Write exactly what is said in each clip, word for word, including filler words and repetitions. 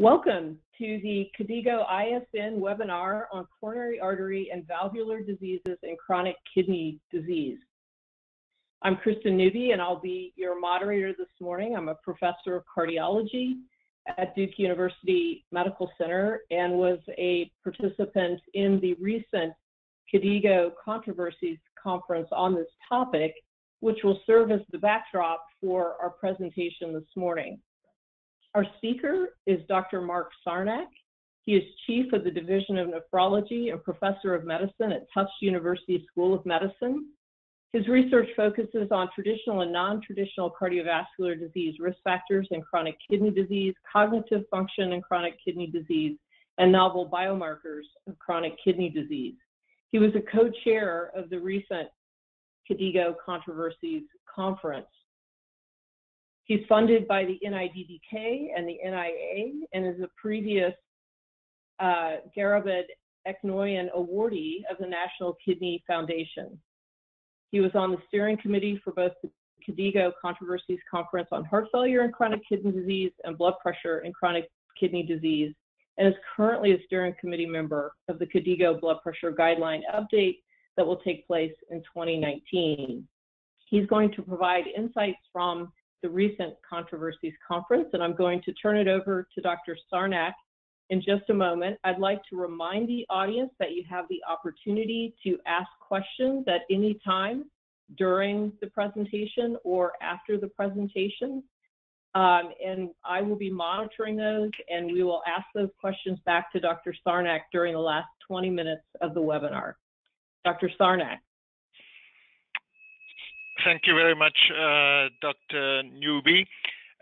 Welcome to the KDIGO I S N webinar on coronary artery and valvular diseases and chronic kidney disease. I'm Kirsten Newby, and I'll be your moderator this morning. I'm a professor of cardiology at Duke University Medical Center and was a participant in the recent KDIGO Controversies Conference on this topic, which will serve as the backdrop for our presentation this morning. Our speaker is Doctor Mark Sarnak. He is Chief of the Division of Nephrology and Professor of Medicine at Tufts University School of Medicine. His research focuses on traditional and non-traditional cardiovascular disease risk factors and chronic kidney disease, cognitive function and chronic kidney disease, and novel biomarkers of chronic kidney disease. He was a co-chair of the recent KDIGO Controversies Conference. He's funded by the N I D D K and the N I A and is a previous uh, Garabed Eknoyan awardee of the National Kidney Foundation. He was on the steering committee for both the KDIGO Controversies Conference on Heart Failure and Chronic Kidney Disease and Blood Pressure and Chronic Kidney Disease, and is currently a steering committee member of the KDIGO Blood Pressure Guideline Update that will take place in twenty nineteen. He's going to provide insights from the recent Controversies Conference, and I'm going to turn it over to Doctor Sarnak in just a moment. I'd like to remind the audience that you have the opportunity to ask questions at any time during the presentation or after the presentation, um, and I will be monitoring those, and we will ask those questions back to Doctor Sarnak during the last twenty minutes of the webinar. Doctor Sarnak. Thank you very much, uh, Doctor Newby.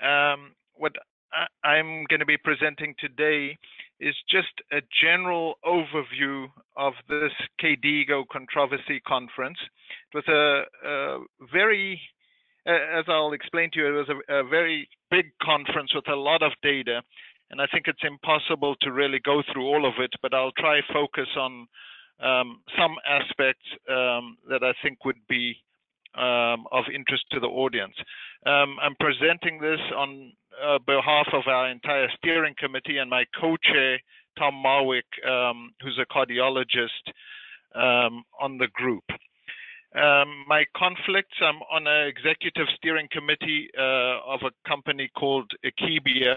Um, what I I'm going to be presenting today is just a general overview of this KDIGO Controversy Conference. It was a, a very, as I'll explain to you, it was a, a very big conference with a lot of data, and I think it's impossible to really go through all of it, but I'll try focus on um, some aspects um, that I think would be Um, of interest to the audience. Um, I'm presenting this on uh, behalf of our entire steering committee and my co-chair, Tom Marwick, um, who's a cardiologist um, on the group. Um, my conflicts, I'm on an executive steering committee uh, of a company called Akibia.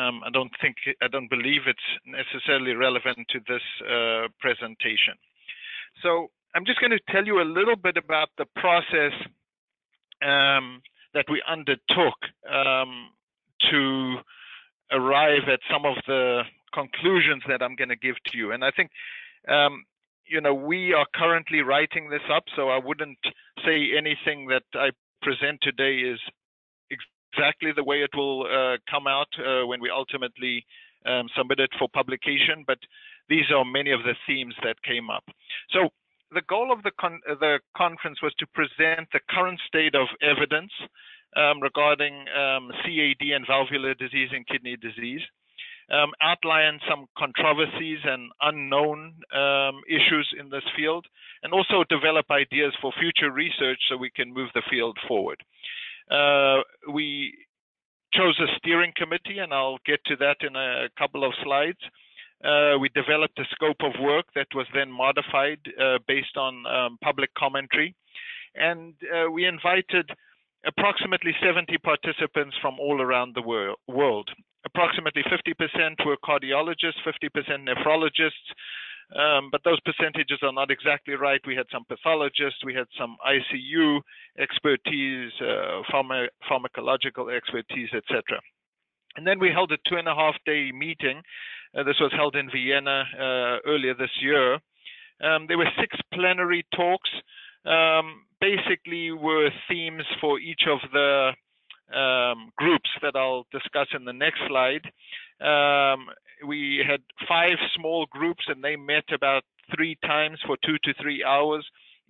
Um, I don't think, I don't believe it's necessarily relevant to this uh, presentation. So, I'm just going to tell you a little bit about the process um, that we undertook um, to arrive at some of the conclusions that I'm going to give to you. And I think, um, you know, we are currently writing this up, so I wouldn't say anything that I present today is exactly the way it will uh, come out uh, when we ultimately um, submit it for publication. But these are many of the themes that came up. So, the goal of the, con the conference was to present the current state of evidence um, regarding um, C A D and valvular disease and kidney disease, um, outline some controversies and unknown um, issues in this field, and also develop ideas for future research so we can move the field forward. Uh, we chose a steering committee, and I'll get to that in a couple of slides. Uh, we developed a scope of work that was then modified uh, based on um, public commentary. And uh, we invited approximately seventy participants from all around the wor world. Approximately fifty percent were cardiologists, fifty percent nephrologists, um, but those percentages are not exactly right. We had some pathologists, we had some I C U expertise, uh, pharma pharmacological expertise, et cetera. And then we held a two and a half day meeting. Uh, this was held in Vienna uh, earlier this year. Um, there were six plenary talks. Um, basically were themes for each of the um, groups that I'll discuss in the next slide. Um, we had five small groups, and they met about three times for two to three hours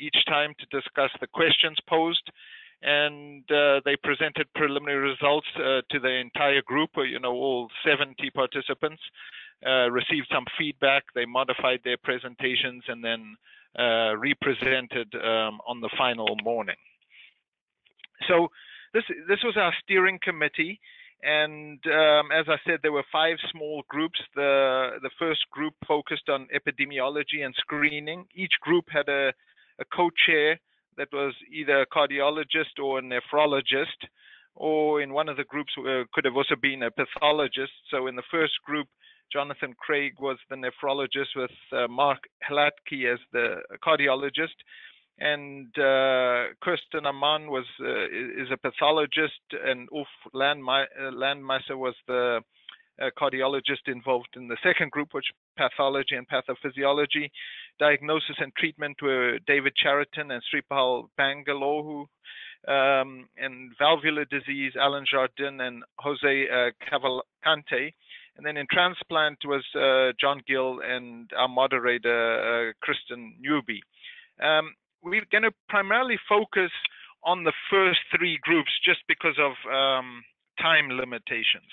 each time to discuss the questions posed. And uh, they presented preliminary results uh, to the entire group, or, you know, all seventy participants, uh, received some feedback, they modified their presentations, and then uh, represented um, on the final morning. So this, this was our steering committee, And um, as I said, there were five small groups. The, the first group focused on epidemiology and screening. Each group had a, a co-chair that was either a cardiologist or a nephrologist, or in one of the groups uh, could have also been a pathologist. So in the first group, Jonathan Craig was the nephrologist with uh, Mark Hlatky as the cardiologist. And uh, Kirsten Amman was uh, is a pathologist, and Ulf Landmeister was the uh, cardiologist involved in the second group, which pathology and pathophysiology. Diagnosis and treatment were David Chariton and Sripal Bangalohu, um, and valvular disease, Alan Jardin and Jose uh, Cavalcante. And then in transplant was uh, John Gill and our moderator, uh, Kirsten Newby. Um, We're going to primarily focus on the first three groups just because of um, time limitations.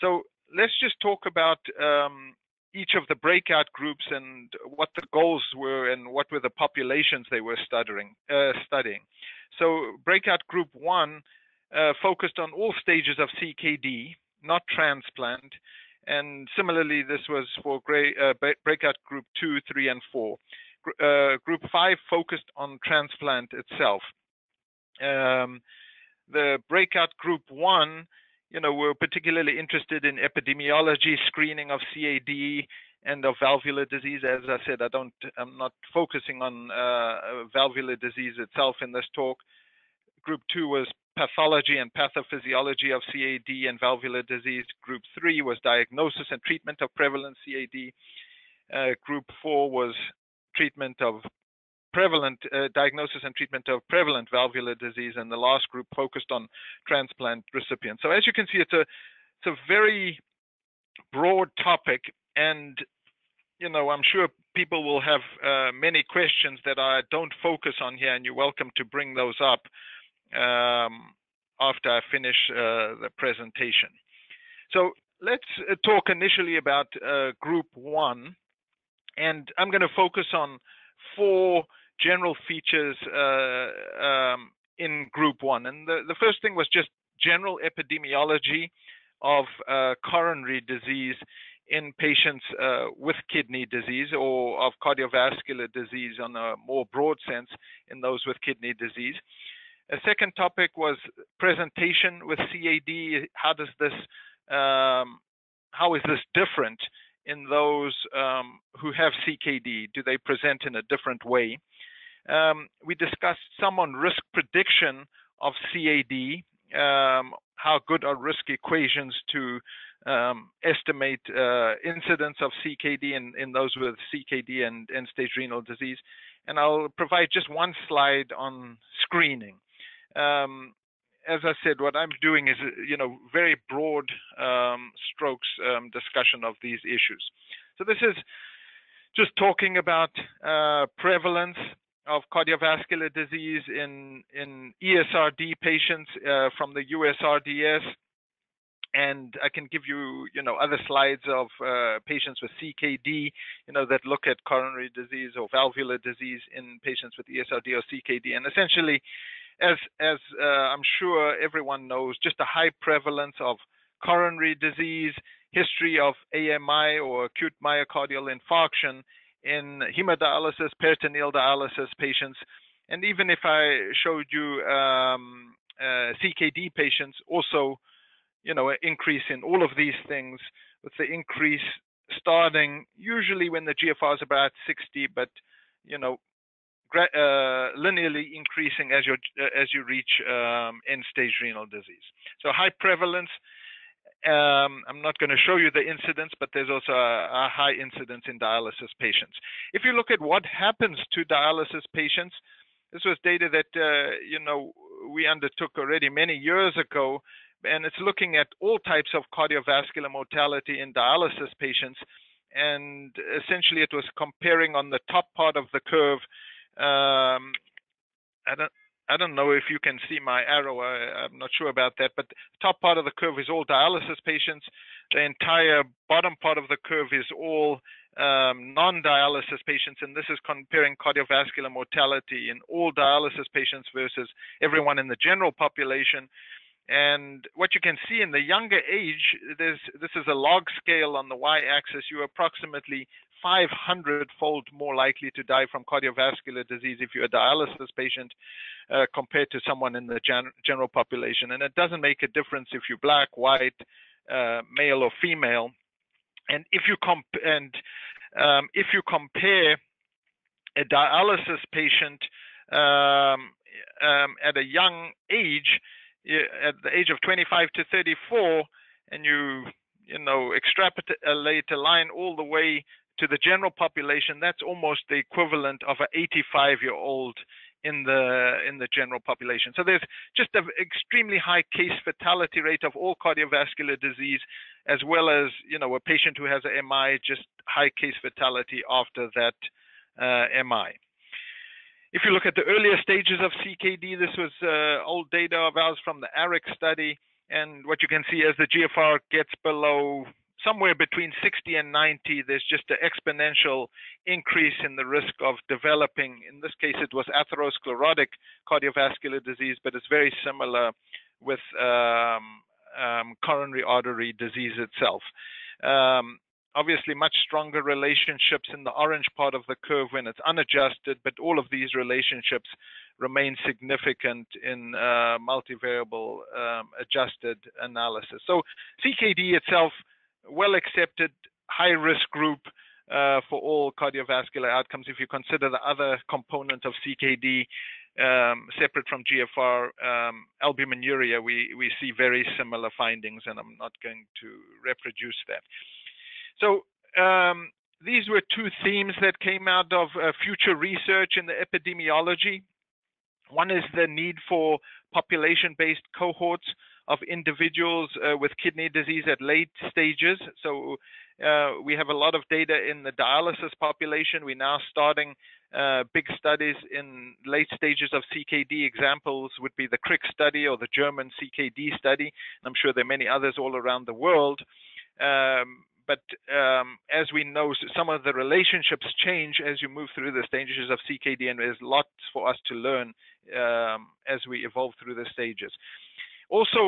So let's just talk about um, each of the breakout groups and what the goals were and what were the populations they were studying. Uh, studying. So breakout group one uh, focused on all stages of C K D, not transplant. And similarly, this was for gray, uh, breakout group two, three, and four. Uh, group five focused on transplant itself. Um, the breakout group one, you know, were particularly interested in epidemiology, screening of C A D, and of valvular disease. As I said, I don't, I'm not focusing on uh, valvular disease itself in this talk. Group two was pathology and pathophysiology of C A D and valvular disease. Group three was diagnosis and treatment of prevalent C A D. Uh, group four was treatment of prevalent, uh, diagnosis and treatment of prevalent valvular disease, and the last group focused on transplant recipients. So as you can see, it's a, it's a very broad topic, and, you know, I'm sure people will have uh, many questions that I don't focus on here, and you're welcome to bring those up um, after I finish uh, the presentation. So let's uh, talk initially about uh, group one. And I'm going to focus on four general features uh, um, in group one. And the, the first thing was just general epidemiology of uh, coronary disease in patients uh, with kidney disease, or of cardiovascular disease on a more broad sense in those with kidney disease. A second topic was presentation with C A D. How does this, um, how is this different in those um, who have C K D? Do they present in a different way? Um, we discussed some on risk prediction of C A D, um, how good are risk equations to um, estimate uh, incidence of C K D in, in those with C K D and end-stage renal disease. And I'll provide just one slide on screening. Um, As I said, what I'm doing is, you know, very broad um, strokes um, discussion of these issues. So this is just talking about uh, prevalence of cardiovascular disease in, in E S R D patients uh, from the U S R D S. And I can give you, you know, other slides of uh, patients with C K D, you know, that look at coronary disease or valvular disease in patients with E S R D or C K D. And essentially, as, as uh, I'm sure everyone knows, just a high prevalence of coronary disease, history of A M I or acute myocardial infarction in hemodialysis, peritoneal dialysis patients. And even if I showed you um, uh, C K D patients, also, you know, an increase in all of these things, with the increase starting usually when the G F R is about sixty, but, you know, uh, linearly increasing as you uh, as you reach um, end-stage renal disease. So high prevalence. Um, I'm not going to show you the incidence, but there's also a, a high incidence in dialysis patients. If you look at what happens to dialysis patients, this was data that uh, you know, we undertook already many years ago. And it's looking at all types of cardiovascular mortality in dialysis patients. And essentially, it was comparing on the top part of the curve. Um, I don't, I don't know if you can see my arrow. I, I'm not sure about that. But top part of the curve is all dialysis patients. The entire bottom part of the curve is all um, non-dialysis patients. And this is comparing cardiovascular mortality in all dialysis patients versus everyone in the general population. And what you can see in the younger age, there's, this is a log scale on the y-axis, you're approximately five hundred fold more likely to die from cardiovascular disease if you're a dialysis patient uh, compared to someone in the gen general population. And it doesn't make a difference if you're black, white, uh, male or female. And if you, comp and, um, if you compare a dialysis patient um, um, at a young age, at the age of twenty-five to thirty-four, and you you know extrapolate a line all the way to the general population, that's almost the equivalent of an eighty-five year old in the in the general population. So there's just an extremely high case fatality rate of all cardiovascular disease, as well as you know a patient who has an M I, just high case fatality after that uh, M I. If you look at the earlier stages of C K D, this was uh, old data of ours from the ARIC study, and what you can see as the G F R gets below somewhere between sixty and ninety, there's just an exponential increase in the risk of developing, in this case it was atherosclerotic cardiovascular disease, but it's very similar with um, um, coronary artery disease itself. Um, Obviously, much stronger relationships in the orange part of the curve when it's unadjusted, but all of these relationships remain significant in uh, multivariable um, adjusted analysis. So C K D itself, well-accepted, high-risk group uh, for all cardiovascular outcomes. If you consider the other component of C K D, um, separate from G F R, um, albuminuria, we, we see very similar findings, and I'm not going to reproduce that. So um, these were two themes that came out of uh, future research in the epidemiology. One is the need for population-based cohorts of individuals uh, with kidney disease at late stages. So uh, we have a lot of data in the dialysis population. We're now starting uh, big studies in late stages of C K D. Examples would be the C R I C study or the German C K D study. I'm sure there are many others all around the world. Um, But um, as we know, some of the relationships change as you move through the stages of C K D, and there's lots for us to learn um, as we evolve through the stages. Also,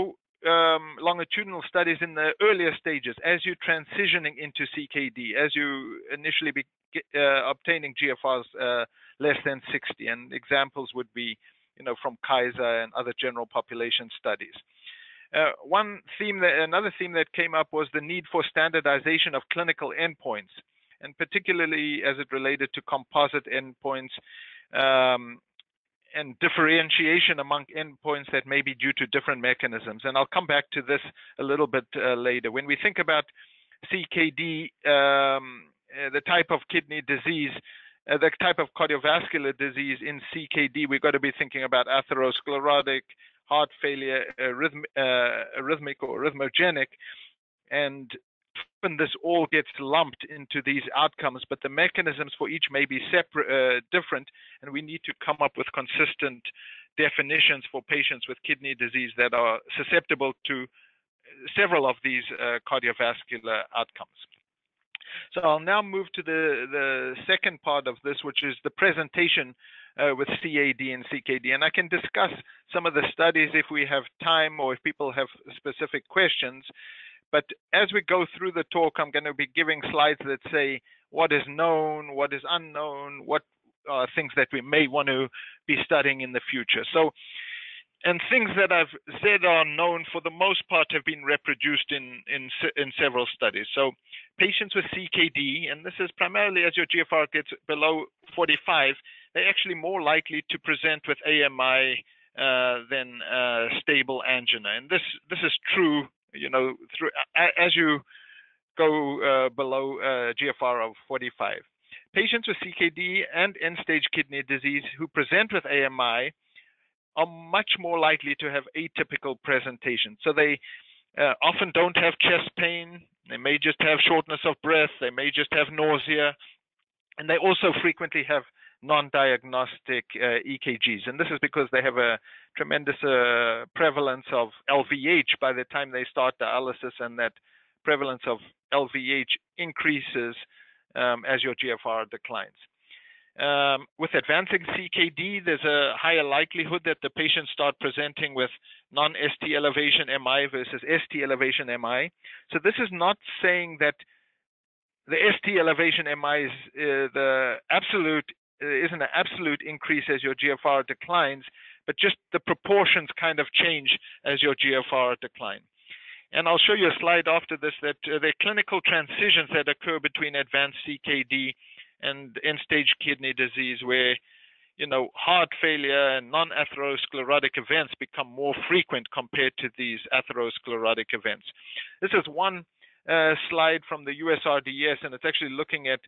um, longitudinal studies in the earlier stages, as you're transitioning into C K D, as you initially be uh, obtaining G F Rs uh, less than sixty, and examples would be, you know, from Kaiser and other general population studies. Uh, one theme, that, another theme that came up was the need for standardization of clinical endpoints, and particularly as it related to composite endpoints um, and differentiation among endpoints that may be due to different mechanisms. And I'll come back to this a little bit uh, later. When we think about C K D, um, uh, the type of kidney disease, uh, the type of cardiovascular disease in C K D, we've got to be thinking about atherosclerotic, heart failure, arrhythm, uh, arrhythmic or arrhythmogenic, and often this all gets lumped into these outcomes, but the mechanisms for each may be separate, uh, different, and we need to come up with consistent definitions for patients with kidney disease that are susceptible to several of these uh, cardiovascular outcomes. So I'll now move to the, the second part of this, which is the presentation uh, with C A D and C K D. And I can discuss some of the studies if we have time or if people have specific questions. But as we go through the talk, I'm going to be giving slides that say what is known, what is unknown, what are things that we may want to be studying in the future. So, and things that I've said are known for the most part have been reproduced in, in, in several studies. So patients with C K D, and this is primarily as your G F R gets below forty-five, they're actually more likely to present with A M I uh, than uh, stable angina. And this, this is true, you know, through, as you go uh, below uh, G F R of forty-five. Patients with C K D and end-stage kidney disease who present with A M I are much more likely to have atypical presentations. So they uh, often don't have chest pain, they may just have shortness of breath, they may just have nausea, and they also frequently have non-diagnostic uh, E K Gs. And this is because they have a tremendous uh, prevalence of L V H by the time they start dialysis, and that prevalence of L V H increases um, as your G F R declines. Um, with advancing C K D, there's a higher likelihood that the patients start presenting with non-S T elevation M I versus S T elevation M I. So this is not saying that the S T elevation M I is uh, the absolute uh, isn't an absolute increase as your G F R declines, but just the proportions kind of change as your G F R decline. And I'll show you a slide after this that uh, there are clinical transitions that occur between advanced C K D and end-stage kidney disease, where you know heart failure and non-atherosclerotic events become more frequent compared to these atherosclerotic events. This is one uh, slide from the U S R D S, and it's actually looking at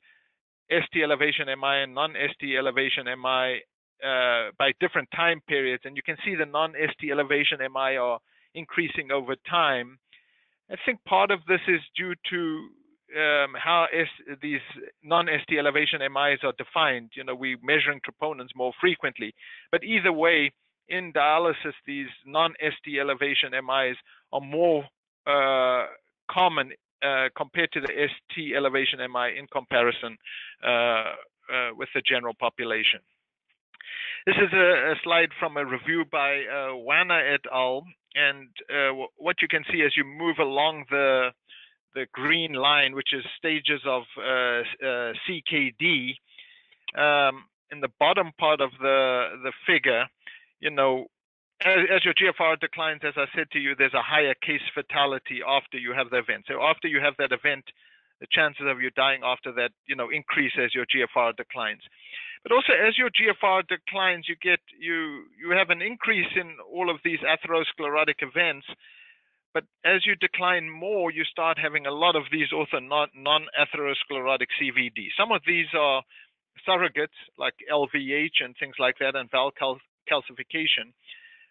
S T elevation M I and non-S T elevation M I uh, by different time periods, and you can see the non-S T elevation M I are increasing over time. I think part of this is due to Um, how is these non-S T elevation M Is are defined. You know, we're measuring troponins more frequently. But either way, in dialysis, these non-S T elevation M Is are more uh, common uh, compared to the S T elevation M I in comparison uh, uh, with the general population. This is a, a slide from a review by uh, Wanner et al. And uh, what you can see as you move along the the green line, which is stages of uh, uh, C K D, um, in the bottom part of the, the figure, you know, as, as your G F R declines, as I said to you, there's a higher case fatality after you have the event. So after you have that event, the chances of you dying after that, you know, increase as your G F R declines. But also as your G F R declines, you get, you, you have an increase in all of these atherosclerotic events. But as you decline more, you start having a lot of these also non-atherosclerotic C V D. Some of these are surrogates like L V H and things like that, and valve cal calcification.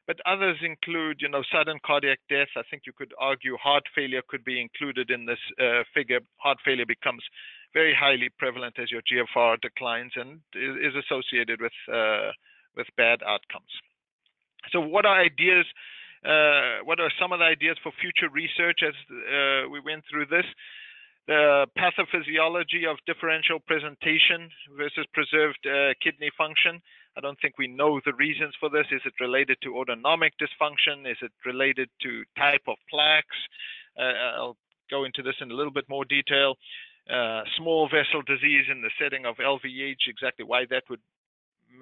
But others include, you know, sudden cardiac death. I think you could argue heart failure could be included in this uh, figure. Heart failure becomes very highly prevalent as your G F R declines and is associated with uh, with bad outcomes. So what are ideas? Uh, what are some of the ideas for future research as uh, we went through this? The pathophysiology of differential presentation versus preserved uh, kidney function. I don't think we know the reasons for this. Is it related to autonomic dysfunction? Is it related to type of plaques? Uh, I'll go into this in a little bit more detail. Uh, small vessel disease in the setting of L V H, exactly why that would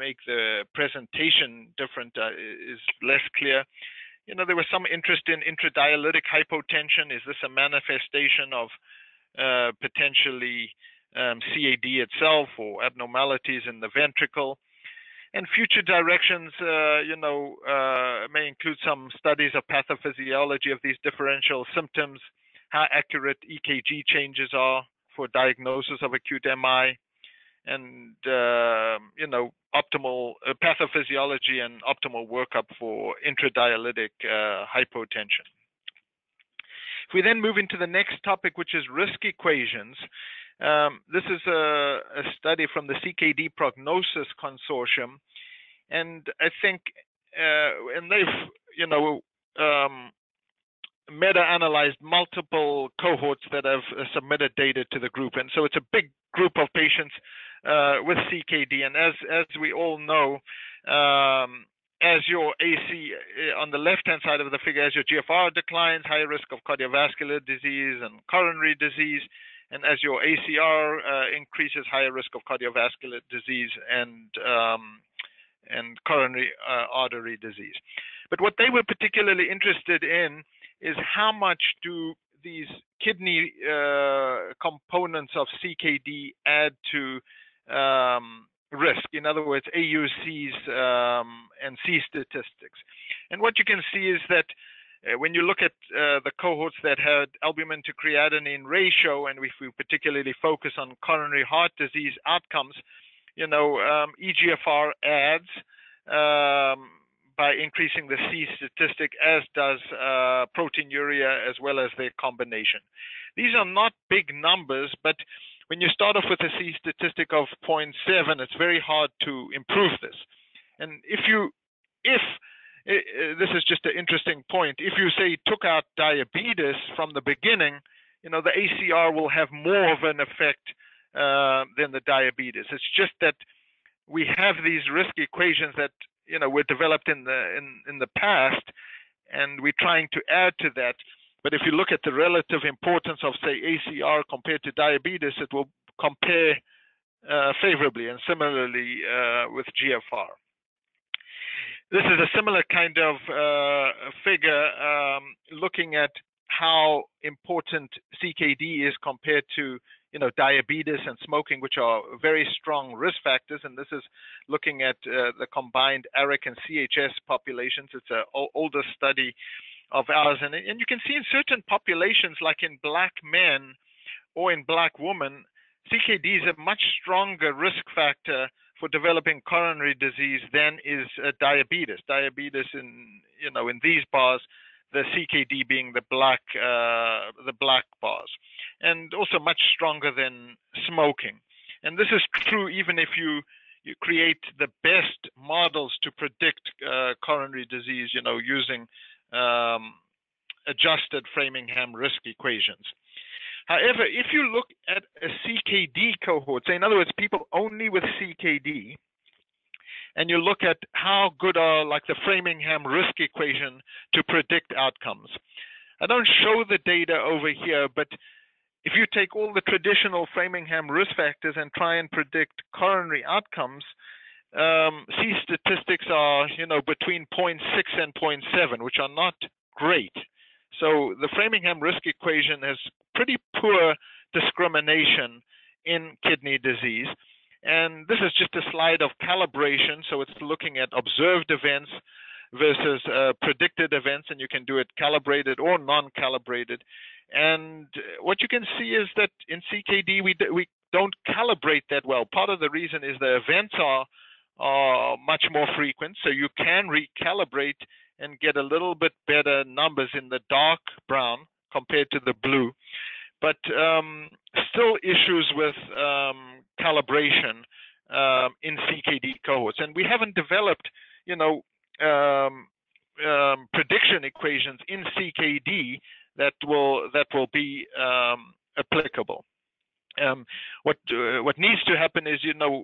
make the presentation different uh, is less clear. You know, there was some interest in intradialytic hypotension. Is this a manifestation of uh, potentially um, C A D itself or abnormalities in the ventricle? And future directions, uh, you know, uh, may include some studies of pathophysiology of these differential symptoms, how accurate E K G changes are for diagnosis of acute M I, and, uh, you know, optimal uh, pathophysiology and optimal workup for intradialytic uh, hypotension. If we then move into the next topic, which is risk equations, um, this is a, a study from the C K D Prognosis Consortium, and I think, uh, and they've, you know, um, meta-analyzed multiple cohorts that have submitted data to the group, and so it's a big group of patients uh, with C K D. And as as we all know, um, as your A C on the left-hand side of the figure, as your G F R declines, higher risk of cardiovascular disease and coronary disease, and as your A C R uh, increases, higher risk of cardiovascular disease and um, and coronary uh, artery disease. But what they were particularly interested in is how much do these kidney uh, components of C K D add to um, risk, in other words, A U Cs um, and C statistics. And what you can see is that uh, when you look at uh, the cohorts that had albumin to creatinine ratio, and if we particularly focus on coronary heart disease outcomes, you know, um, E G F R adds um, by increasing the C statistic, as does uh, proteinuria as well as their combination. These are not big numbers, but when you start off with a C statistic of zero point seven, it's very hard to improve this. And if you, if, uh, this is just an interesting point, if you say took out diabetes from the beginning, you know, the A C R will have more of an effect uh, than the diabetes. It's just that we have these risk equations that, you know, were developed in the in, in the past, and we're trying to add to that. But if you look at the relative importance of, say, A C R compared to diabetes, it will compare uh, favorably, and similarly uh, with G F R. This is a similar kind of uh, figure um, looking at how important C K D is compared to, you know, diabetes and smoking, which are very strong risk factors. And this is looking at uh, the combined A R I C and C H S populations. It's an older study of ours. And, and you can see in certain populations, like in Black men or in Black women, C K D is a much stronger risk factor for developing coronary disease than is uh, diabetes. Diabetes in, you know, in these bars, the C K D being the black, uh, the black bars, and also much stronger than smoking. And this is true even if you, you create the best models to predict uh, coronary disease, you know, using um, adjusted Framingham risk equations. However, if you look at a C K D cohort, say in other words, people only with C K D, and you look at how good are like the Framingham risk equation to predict outcomes. I don't show the data over here, but if you take all the traditional Framingham risk factors and try and predict coronary outcomes, um, C statistics are, you know, between zero point six and zero point seven, which are not great. So the Framingham risk equation has pretty poor discrimination in kidney disease. And this is just a slide of calibration, so it's looking at observed events versus uh, predicted events, and you can do it calibrated or non-calibrated. And what you can see is that in C K D, we, we don't calibrate that well. Part of the reason is the events are, are much more frequent, so you can recalibrate and get a little bit better numbers in the dark brown compared to the blue. But um, still issues with um, calibration um, in C K D cohorts. And we haven't developed, you know, um, um, prediction equations in C K D that will, that will be um, applicable. Um, what, uh, what needs to happen is, you know,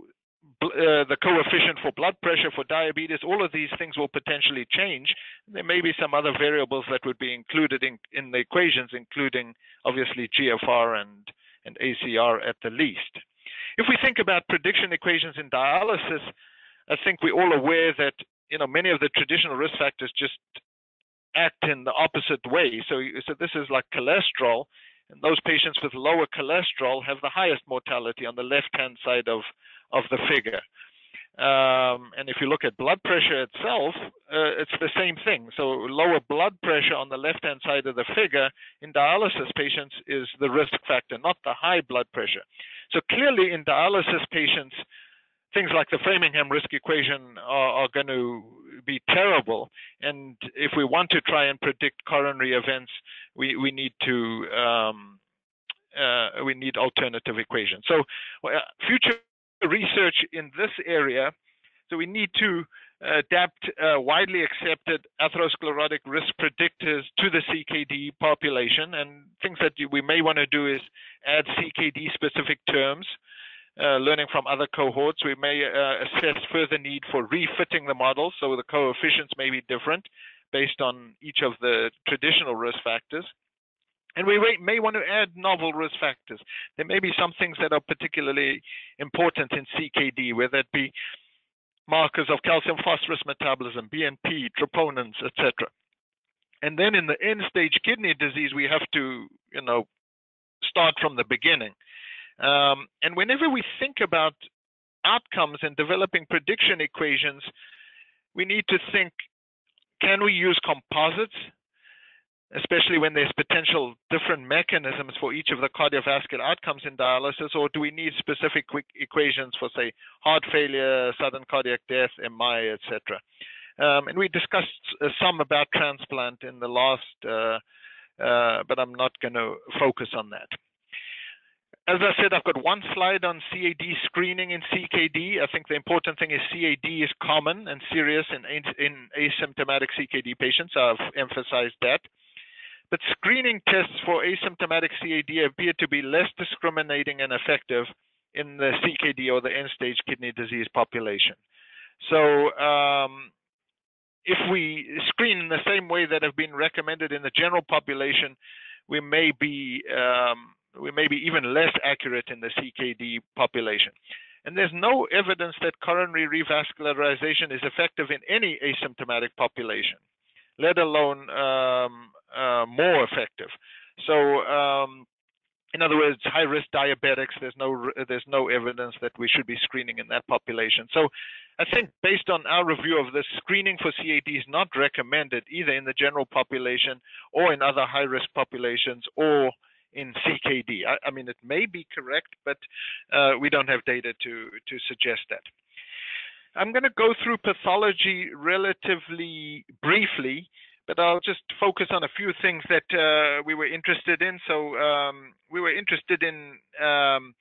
Uh, the coefficient for blood pressure, for diabetes, all of these things will potentially change. There may be some other variables that would be included in, in the equations, including obviously G F R and, and A C R at the least. If we think about prediction equations in dialysis, I think we're all aware that, you know, many of the traditional risk factors just act in the opposite way. So, so this is like cholesterol, and those patients with lower cholesterol have the highest mortality on the left-hand side of of the figure. Um, and if you look at blood pressure itself, uh, it's the same thing. So lower blood pressure on the left-hand side of the figure in dialysis patients is the risk factor, not the high blood pressure. So clearly in dialysis patients, things like the Framingham risk equation are, are going to be terrible. And if we want to try and predict coronary events, we, we need to, um, uh, we need alternative equations. So uh, future research in this area, so we need to adapt uh, widely accepted atherosclerotic risk predictors to the C K D population, and things that we may want to do is add C K D specific terms, uh, learning from other cohorts. We may uh, assess further need for refitting the model, so the coefficients may be different based on each of the traditional risk factors. And we may want to add novel risk factors. There may be some things that are particularly important in C K D, whether it be markers of calcium phosphorus metabolism, B N P, troponins, et cetera. And then in the end-stage kidney disease, we have to, you know, start from the beginning. Um, and whenever we think about outcomes and developing prediction equations, we need to think: can we use composites? Especially when there's potential different mechanisms for each of the cardiovascular outcomes in dialysis, or do we need specific quick equations for, say, heart failure, sudden cardiac death, M I, et cetera. Um, and we discussed uh, some about transplant in the last, uh, uh, but I'm not going to focus on that. As I said, I've got one slide on C A D screening in C K D. I think the important thing is C A D is common and serious in, in asymptomatic C K D patients. I've emphasized that. But screening tests for asymptomatic C A D appear to be less discriminating and effective in the C K D or the end-stage kidney disease population. So um, if we screen in the same way that have been recommended in the general population, we may be um, we may be even less accurate in the C K D population. And there's no evidence that coronary revascularization is effective in any asymptomatic population, let alone um, uh, more effective. So um, in other words, high-risk diabetics, there's no, there's no evidence that we should be screening in that population. So I think based on our review of this, screening for C A D is not recommended either in the general population or in other high-risk populations or in C K D. I, I mean, it may be correct, but uh, we don't have data to, to suggest that. I'm going to go through pathology relatively briefly, but I'll just focus on a few things that uh, we were interested in. So um, we were interested in um,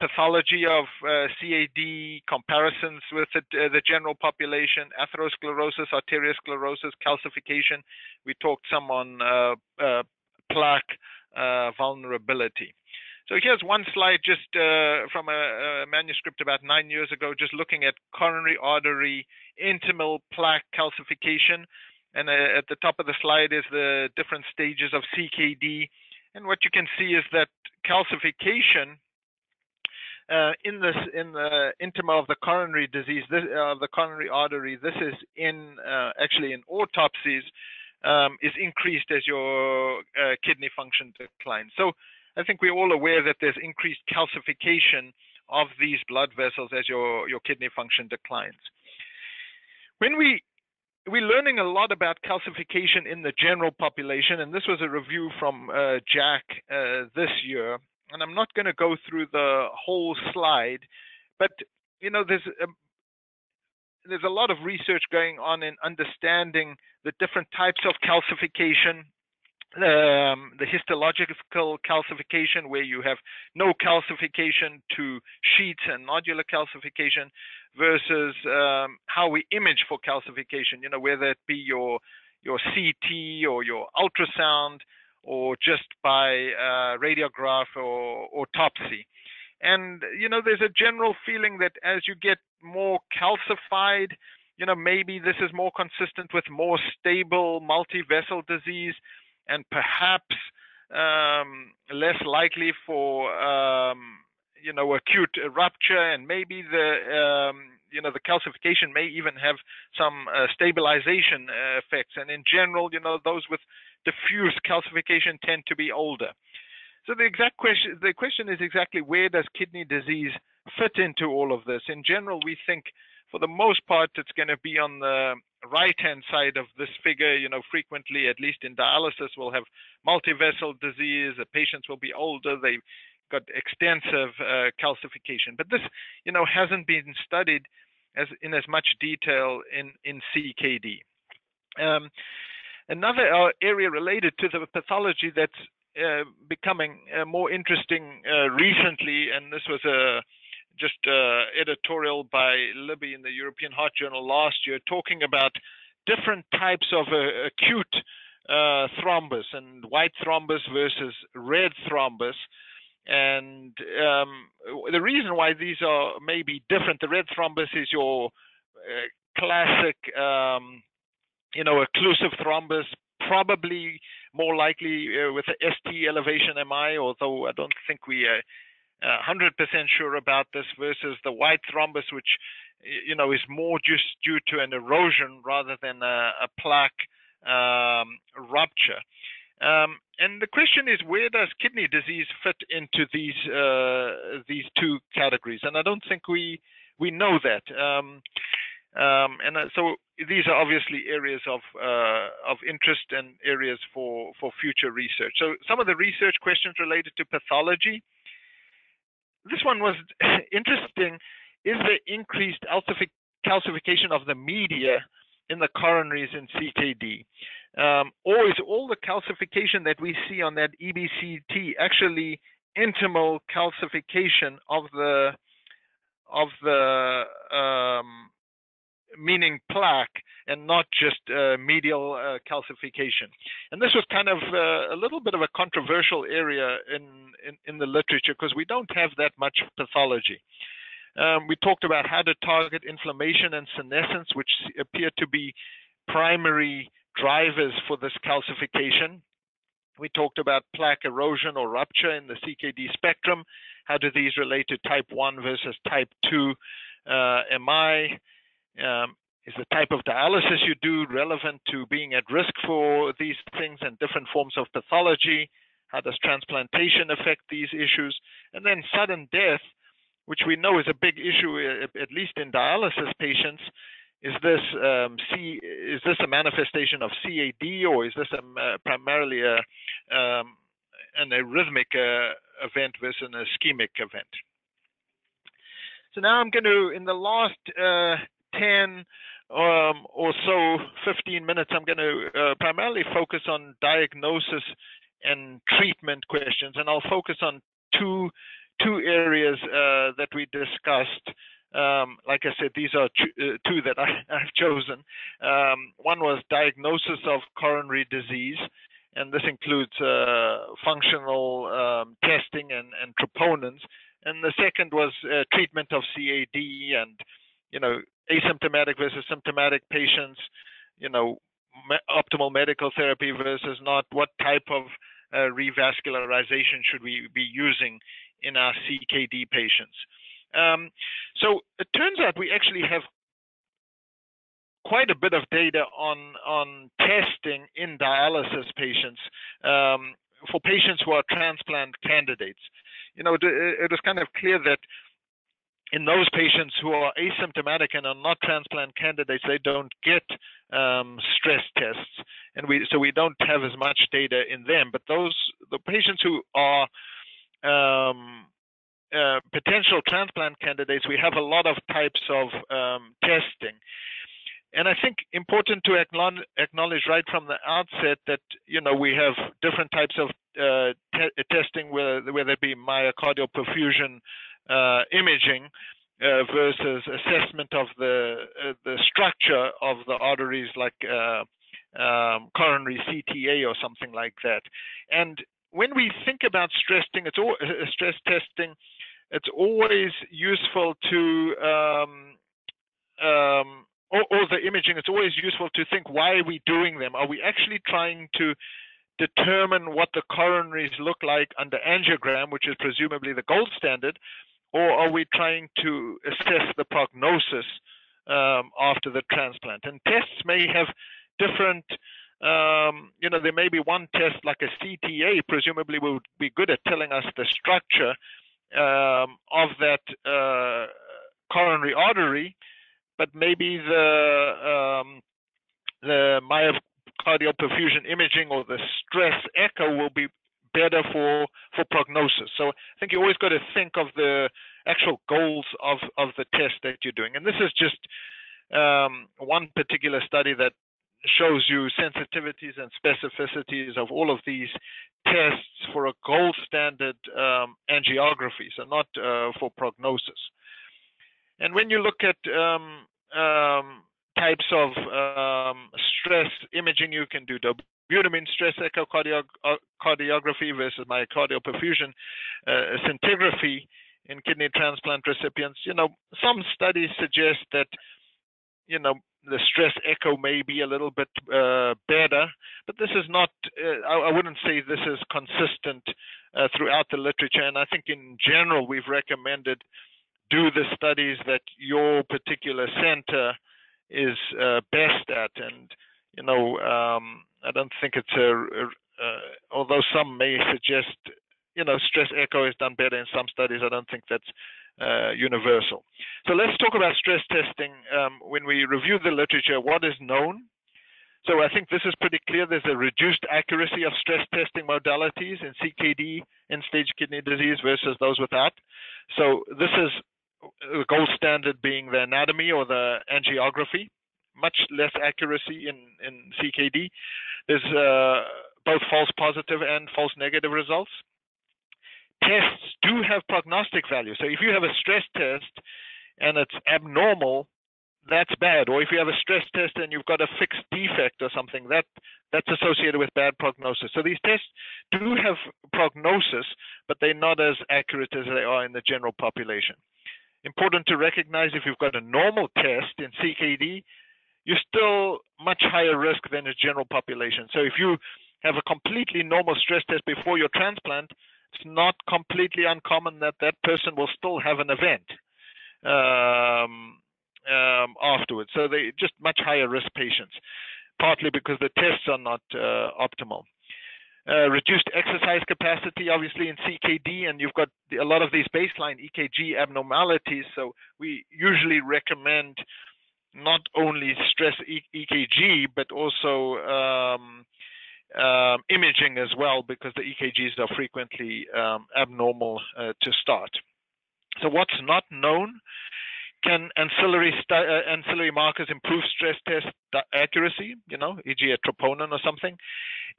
pathology of uh, C A D, comparisons with the, uh, the general population, atherosclerosis, arteriosclerosis, calcification. We talked some on uh, uh, plaque uh, vulnerability. So here's one slide just uh, from a, a manuscript about nine years ago, just looking at coronary artery intimal plaque calcification. And uh, at the top of the slide is the different stages of C K D. And what you can see is that calcification uh, in, this, in the intima of the coronary disease, this, uh, the coronary artery, this is in uh, actually in autopsies, um, is increased as your uh, kidney function declines. So I think we're all aware that there's increased calcification of these blood vessels as your, your kidney function declines. When we We're learning a lot about calcification in the general population, and this was a review from uh, Jack uh, this year. And I'm not going to go through the whole slide, but you know, there's a, there's a lot of research going on in understanding the different types of calcification, um, the histological calcification where you have no calcification to sheets and nodular calcification, versus um, how we image for calcification, you know, whether it be your your C T or your ultrasound or just by uh, radiograph or autopsy. And, you know, there's a general feeling that as you get more calcified, you know, maybe this is more consistent with more stable multi-vessel disease and perhaps um, less likely for um, you know, acute rupture, and maybe the, um, you know, the calcification may even have some uh, stabilization uh, effects. And in general, you know, those with diffuse calcification tend to be older. So the exact question, the question is exactly where does kidney disease fit into all of this? In general, we think for the most part, it's going to be on the right-hand side of this figure. You know, frequently, at least in dialysis, we'll have multivessel disease, the patients will be older, they got extensive uh, calcification, but this, you know, hasn't been studied as in as much detail in in C K D. Um, another uh, area related to the pathology that's uh, becoming uh, more interesting uh, recently, and this was a just a editorial by Libby in the European Heart Journal last year, talking about different types of uh, acute uh, thrombus and white thrombus versus red thrombus. And um, the reason why these are maybe different, the red thrombus is your uh, classic, um, you know, occlusive thrombus, probably more likely uh, with a S T elevation M I, although I don't think we are one hundred percent sure about this, versus the white thrombus, which, you know, is more just due to an erosion rather than a, a plaque um, rupture. Um, and the question is, where does kidney disease fit into these uh, these two categories? And I don't think we we know that. Um, um, and so these are obviously areas of uh, of interest and areas for for future research. So some of the research questions related to pathology. This one was interesting: is there increased calcification of the media in the coronaries in C K D? Um, or is all the calcification that we see on that E B C T actually intimal calcification of the of the um, meaning plaque and not just uh, medial uh, calcification. And this was kind of uh, a little bit of a controversial area in, in, in the literature because we don't have that much pathology. Um, we talked about how to target inflammation and senescence, which appear to be primary drivers for this calcification. We talked about plaque erosion or rupture in the C K D spectrum. How do these relate to type one versus type two uh, M I? Um, is the type of dialysis you do relevant to being at risk for these things and different forms of pathology? How does transplantation affect these issues? And then sudden death, which we know is a big issue, at least in dialysis patients. Is this um, C? Is this a manifestation of C A D, or is this a, uh, primarily a um, an arrhythmic uh, event versus an ischemic event? So now I'm going to, in the last uh, ten um, or so fifteen minutes, I'm going to uh, primarily focus on diagnosis and treatment questions, and I'll focus on two two areas uh, that we discussed. Um, like I said, these are two that I, I've chosen. Um, one was diagnosis of coronary disease, and this includes uh, functional um, testing and, and troponins. And the second was uh, treatment of C A D and, you know, asymptomatic versus symptomatic patients, you know, me optimal medical therapy versus not, what type of uh, revascularization should we be using in our C K D patients. Um, so it turns out we actually have quite a bit of data on on testing in dialysis patients um, for patients who are transplant candidates. You know, it was kind of clear that in those patients who are asymptomatic and are not transplant candidates, they don't get um, stress tests, and we so we don't have as much data in them. But those the patients who are um, Uh, potential transplant candidates, we have a lot of types of um, testing. And I think important to acknowledge right from the outset that, you know, we have different types of uh, te testing, whether, whether it be myocardial perfusion uh, imaging uh, versus assessment of the, uh, the structure of the arteries like uh, um, coronary C T A or something like that. And when we think about stressing, it's all, uh, stress testing, it's always useful to, um, um, or, or the imaging, it's always useful to think, why are we doing them? Are we actually trying to determine what the coronaries look like under angiogram, which is presumably the gold standard, or are we trying to assess the prognosis um, after the transplant? And tests may have different Um, you know, there may be one test like a C T A, presumably would be good at telling us the structure um, of that uh, coronary artery, but maybe the, um, the myocardial perfusion imaging or the stress echo will be better for, for prognosis. So I think you always got to think of the actual goals of, of the test that you're doing. And this is just um, one particular study that shows you sensitivities and specificities of all of these tests for a gold standard um, angiography, so not uh, for prognosis. And when you look at um, um, types of um, stress imaging, you can do dobutamine stress echocardiography versus myocardial perfusion uh, scintigraphy in kidney transplant recipients. You know, some studies suggest that, you know, the stress echo may be a little bit uh, better, but this is not, uh, I, I wouldn't say this is consistent uh, throughout the literature. And I think in general, we've recommended do the studies that your particular center is uh, best at. And, you know, um, I don't think it's a, a, a, although some may suggest, you know, stress echo is done better in some studies, I don't think that's Uh, universal. So let's talk about stress testing. Um, when we review the literature, what is known? So I think this is pretty clear. There's a reduced accuracy of stress testing modalities in C K D, end-stage kidney disease versus those without. So this is the gold standard being the anatomy or the angiography, much less accuracy in, in C K D. There's uh, both false positive and false negative results. Tests do have prognostic value. So if you have a stress test and it's abnormal, that's bad. Or if you have a stress test and you've got a fixed defect or something, that that's associated with bad prognosis. So these tests do have prognosis, but they're not as accurate as they are in the general population. Important to recognize, if you've got a normal test in C K D, you're still much higher risk than the general population. So if you have a completely normal stress test before your transplant, it's not completely uncommon that that person will still have an event um, um, afterwards. So they're just much higher risk patients, partly because the tests are not uh, optimal. Uh, reduced exercise capacity, obviously, in C K D, and you've got a lot of these baseline E K G abnormalities. So we usually recommend not only stress E K G, but also um, um, imaging as well, because the E K Gs are frequently um, abnormal uh, to start. So what's not known? Can ancillary uh, ancillary markers improve stress test accuracy, you know, for example a troponin or something?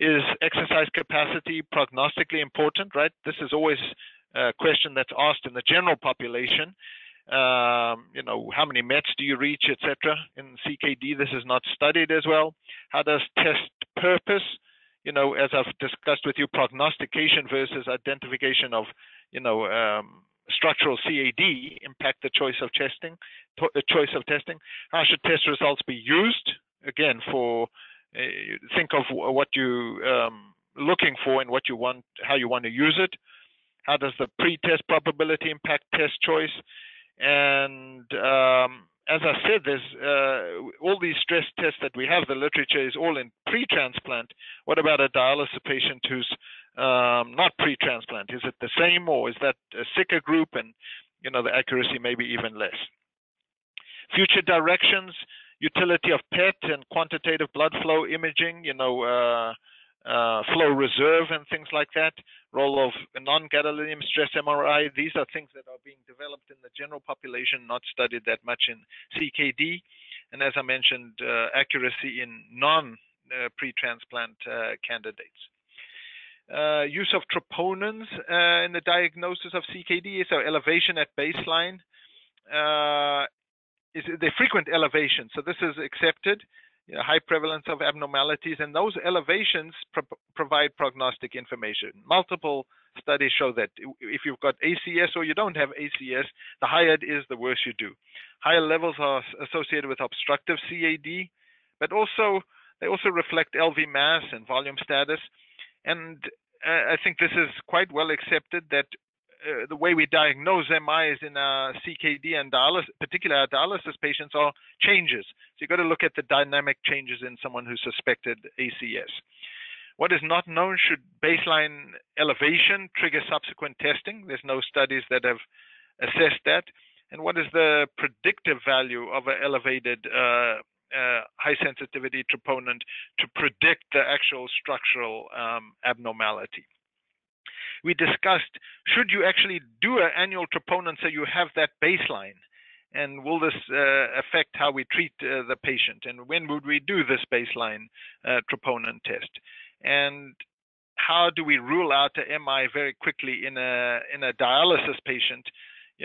Is exercise capacity prognostically important, right? This is always a question that's asked in the general population. Um, you know, how many METs do you reach, et cetera? In C K D, this is not studied as well. How does test purpose, you know, as I've discussed with you, prognostication versus identification of, you know, um, structural C A D impact the choice of testing, choice of testing. How should test results be used? Again, for uh, think of what you um, looking for and what you want, how you want to use it. How does the pre-test probability impact test choice? And um, as I said, there's uh, all these stress tests that we have. The literature is all in pre-transplant. What about a dialysis patient who's Um, not pre-transplant? Is it the same, or is that a sicker group? And, you know, the accuracy may be even less. Future directions, utility of P E T and quantitative blood flow imaging, you know, uh, uh, flow reserve and things like that, role of non-gadolinium stress M R I. These are things that are being developed in the general population, not studied that much in C K D. And as I mentioned, uh, accuracy in non-pre-transplant uh, uh, candidates. Uh, use of troponins uh, in the diagnosis of C K D, so elevation at baseline. Uh, is the frequent elevation, so this is accepted, you know, high prevalence of abnormalities, and those elevations pro provide prognostic information. Multiple studies show that if you've got A C S or you don't have A C S, the higher it is, the worse you do. Higher levels are associated with obstructive C A D, but also they also reflect L V mass and volume status. And uh, I think this is quite well accepted, that uh, the way we diagnose M I is in our C K D and dialysis, particularly our dialysis patients, are changes. So you've got to look at the dynamic changes in someone who's suspected A C S. What is not known, should baseline elevation trigger subsequent testing? There's no studies that have assessed that. And what is the predictive value of an elevated uh, Uh, high sensitivity troponin to predict the actual structural um, abnormality? We discussed, should you actually do an annual troponin so you have that baseline? And will this uh, affect how we treat uh, the patient? And when would we do this baseline uh, troponin test? And how do we rule out an M I very quickly in a, in a dialysis patient?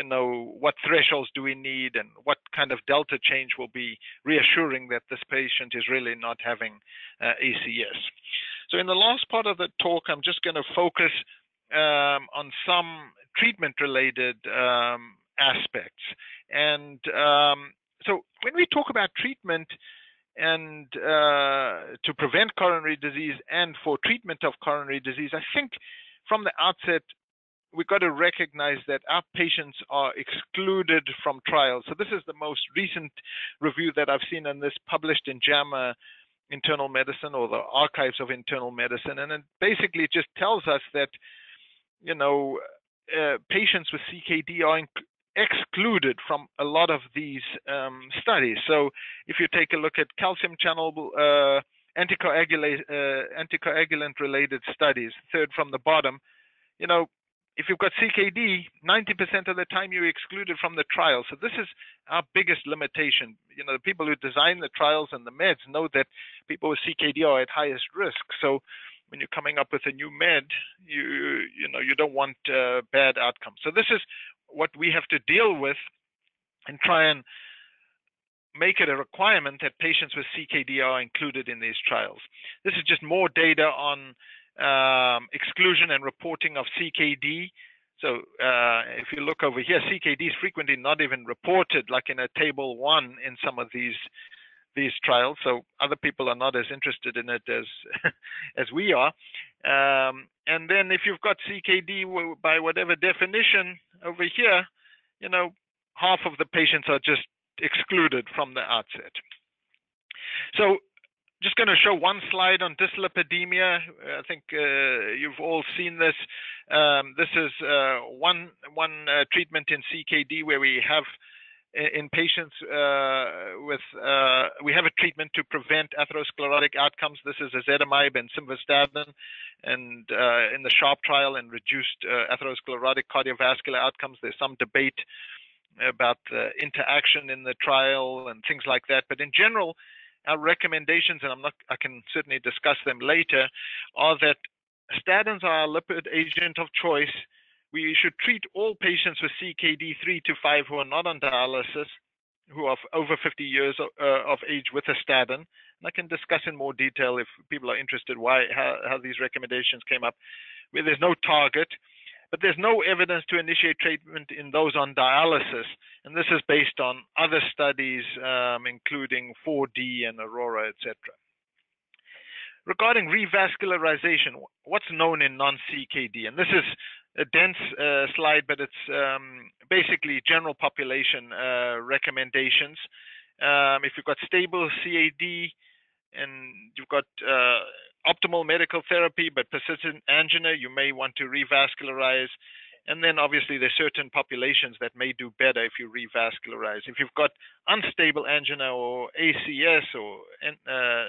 You know, what thresholds do we need, and what kind of delta change will be reassuring that this patient is really not having uh, A C S. So in the last part of the talk, I'm just going to focus um, on some treatment-related um, aspects. And um, so when we talk about treatment and uh, to prevent coronary disease and for treatment of coronary disease, I think from the outset, we've got to recognize that our patients are excluded from trials. So this is the most recent review that I've seen, and this published in JAMA Internal Medicine, or the Archives of Internal Medicine. And it basically just tells us that, you know, uh, patients with C K D are in excluded from a lot of these um, studies. So if you take a look at calcium channel, uh, anticoagulant, uh, anticoagulant related studies, third from the bottom, you know, if you've got C K D, ninety percent of the time you're excluded from the trial. So this is our biggest limitation. You know, the people who design the trials and the meds know that people with C K D are at highest risk. So when you're coming up with a new med, you you know, you don't want uh, bad outcomes. So this is what we have to deal with and try and make it a requirement that patients with C K D are included in these trials. This is just more data on um, exclusion and reporting of C K D. So uh, if you look over here, C K D is frequently not even reported, like in a table one in some of these these trials. So other people are not as interested in it as as we are. Um, and then if you've got C K D by whatever definition over here, you know, half of the patients are just excluded from the outset. So just going to show one slide on dyslipidemia. I think uh, you've all seen this. Um, this is uh, one, one uh, treatment in C K D where we have in patients uh, with, uh, we have a treatment to prevent atherosclerotic outcomes. This is ezetimibe and simvastatin, and uh, in the SHARP trial and reduced uh, atherosclerotic cardiovascular outcomes. There's some debate about the interaction in the trial and things like that. But in general, our recommendations, and I'm not, I can certainly discuss them later, are that statins are a lipid agent of choice. We should treat all patients with C K D three to five who are not on dialysis, who are over fifty years of, uh, of age, with a statin. And I can discuss in more detail, if people are interested, why how, how these recommendations came up, where there's no target. But there's no evidence to initiate treatment in those on dialysis. And this is based on other studies, um, including four D and Aurora, et cetera. Regarding revascularization, what's known in non-C K D? And this is a dense uh, slide, but it's um, basically general population uh, recommendations. Um, if you've got stable C A D and you've got uh, optimal medical therapy, but persistent angina, you may want to revascularize. And then obviously there's certain populations that may do better if you revascularize. If you've got unstable angina or A C S or uh,